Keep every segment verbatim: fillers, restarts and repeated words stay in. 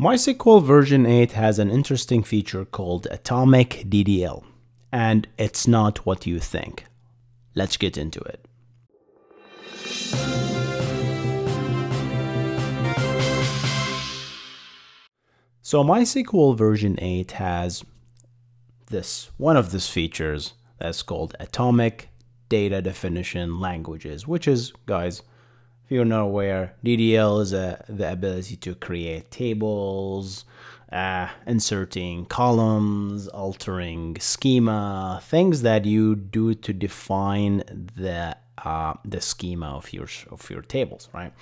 MySQL version eight has an interesting feature called Atomic D D L, and it's not what you think. Let's get into it. So MySQL version eight has this, one of these features that's called Atomic Data Definition Languages, which is, guys, if you're not aware, D D L is a, the ability to create tables, uh, inserting columns, altering schema, things that you do to define the uh, the schema of your of your tables, right?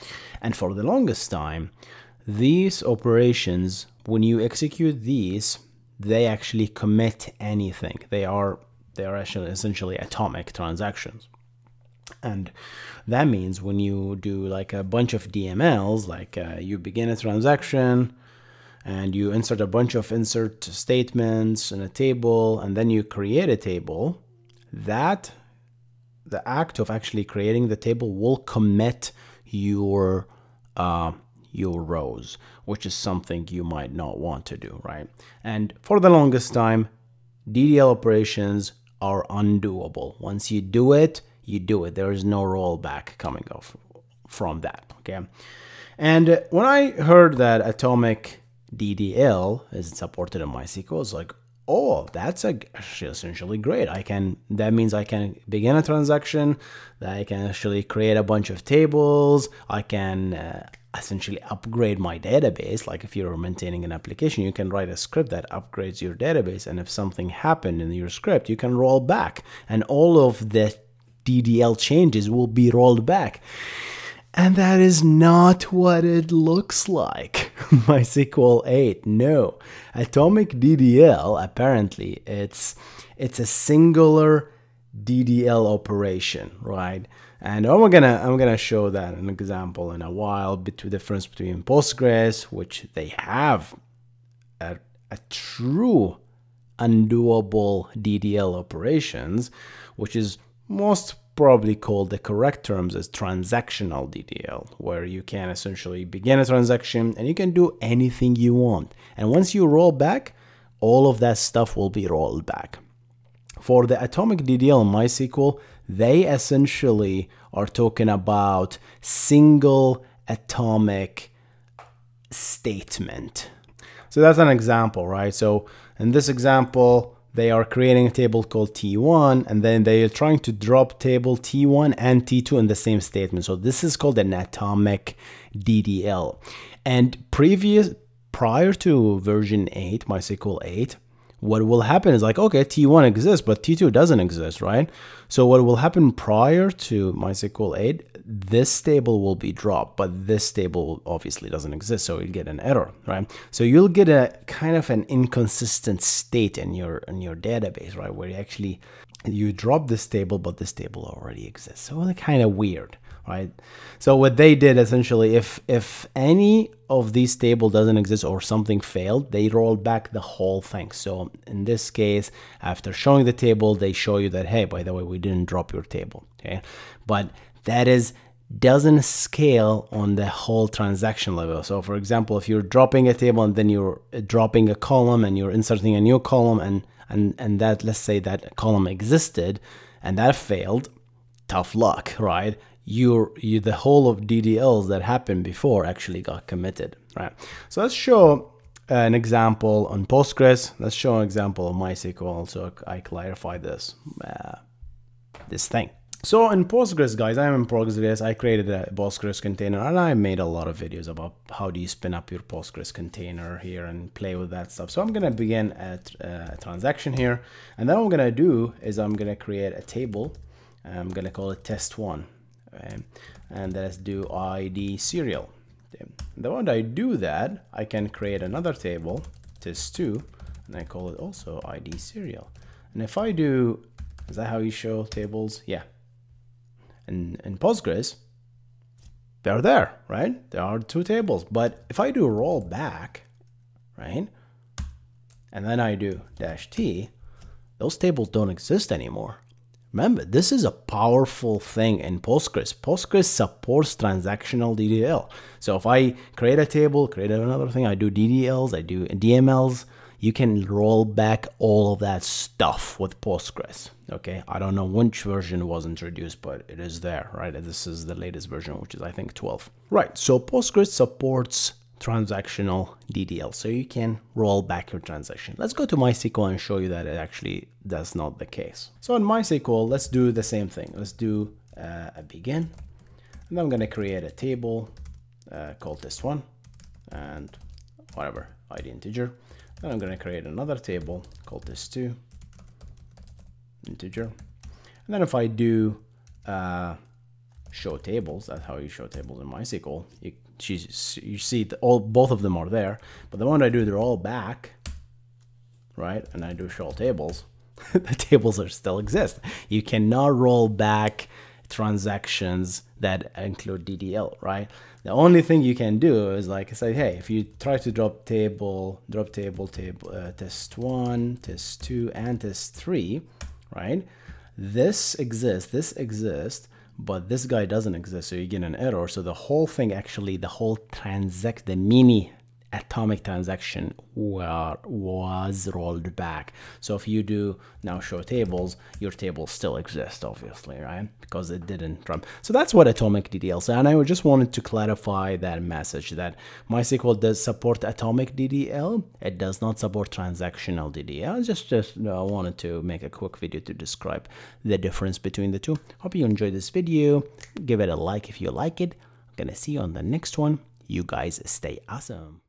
And for the longest time, these operations, when you execute these, they actually commit anything. They are they are actually essentially atomic transactions. And that means when you do like a bunch of D M Ls, like uh, you begin a transaction and you insert a bunch of insert statements in a table, and then you create a table, that the act of actually creating the table will commit your uh, your rows, which is something you might not want to do, right? And for the longest time, D D L operations are undoable. Once you do it, you do it. There is no rollback coming off from that, okay? And when I heard that Atomic D D L is supported in MySQL, it's like, oh, that's actually essentially great. I can, that means I can begin a transaction, that I can actually create a bunch of tables, I can uh, essentially upgrade my database. Like if you're maintaining an application, you can write a script that upgrades your database, and if something happened in your script, you can roll back, and all of the D D L changes will be rolled back. And that is not what it looks like. MySQL eight, no. Atomic D D L, apparently, it's, it's a singular D D L operation, right? And I'm gonna, I'm gonna show that an example in a while, between the difference between Postgres, which they have a, a true undoable D D L operations, which is most probably called the correct terms as transactional D D L, where you can essentially begin a transaction and you can do anything you want. And once you roll back, all of that stuff will be rolled back. For the Atomic D D L in MySQL, they essentially are talking about single atomic statement. So that's an example, right? So in this example, they are creating a table called T one, and then they are trying to drop table T one and T two in the same statement. So this is called an atomic D D L. And previous, prior to version eight, MySQL eight, what will happen is like, okay, T one exists, but T two doesn't exist, right? So what will happen prior to MySQL eight, this table will be dropped, but this table obviously doesn't exist, so you'll get an error, right? So you'll get a kind of an inconsistent state in your in your database, right? Where you actually, you drop this table, but this table already exists. So it's kind of weird, right? So what they did essentially, if, if any of these table doesn't exist or something failed, they rolled back the whole thing. So in this case, after showing the table, they show you that, hey, by the way, we didn't drop your table, okay? But that is, doesn't scale on the whole transaction level. So for example, if you're dropping a table and then you're dropping a column and you're inserting a new column, and, and, and that, let's say that column existed and that failed, tough luck, right? You're, you, the whole of D D Ls that happened before actually got committed, right? So let's show an example on Postgres. Let's show an example on MySQL so I clarify this, uh, this thing. So in Postgres, guys, I'm in Postgres. I created a Postgres container, and I made a lot of videos about how do you spin up your Postgres container here and play with that stuff. So I'm going to begin at a transaction here, and then what I'm going to do is I'm going to create a table. I'm going to call it test one, okay? And let's do I D serial. Okay. The moment I do that, I can create another table, test two, and I call it also I D serial. And if I do, is that how you show tables? Yeah. And in Postgres, they're there, right? There are two tables. But if I do roll back, right, and then I do dash T, those tables don't exist anymore, Remember, this is a powerful thing in Postgres. Postgres supports transactional D D L. So if I create a table, create another thing, I do D D Ls, I do D M Ls, you can roll back all of that stuff with Postgres. Okay, I don't know which version was introduced, but it is there, right? This is the latest version, which is I think twelve. Right, so Postgres supports transactional D D L, so you can roll back your transaction. Let's go to MySQL and show you that it actually that's not the case. So in MySQL, let's do the same thing. Let's do uh, a begin, and I'm going to create a table uh, called this one, and whatever, I D integer. Then I'm going to create another table called this two, integer. And then if I do uh, show tables, that's how you show tables in MySQL. You you see the, all both of them are there, but the one I do, they're all back, right? And I do show tables. The tables are still exist. You cannot roll back transactions that include D D L, right? The only thing you can do is like I say, hey, if you try to drop table, drop table, table uh, test one, test two, and test three, right? This exists, this exists, but this guy doesn't exist, so you get an error. So the whole thing, actually, the whole transact, the mini atomic transaction were, was rolled back. So if you do now show tables, your table still exists, obviously, right? Because it didn't run. So that's what atomic D D L is. And I just wanted to clarify that message that MySQL does support atomic D D L. It does not support transactional D D L. Just, just you know, I wanted to make a quick video to describe the difference between the two. Hope you enjoyed this video. Give it a like if you like it. I'm gonna see you on the next one. You guys stay awesome.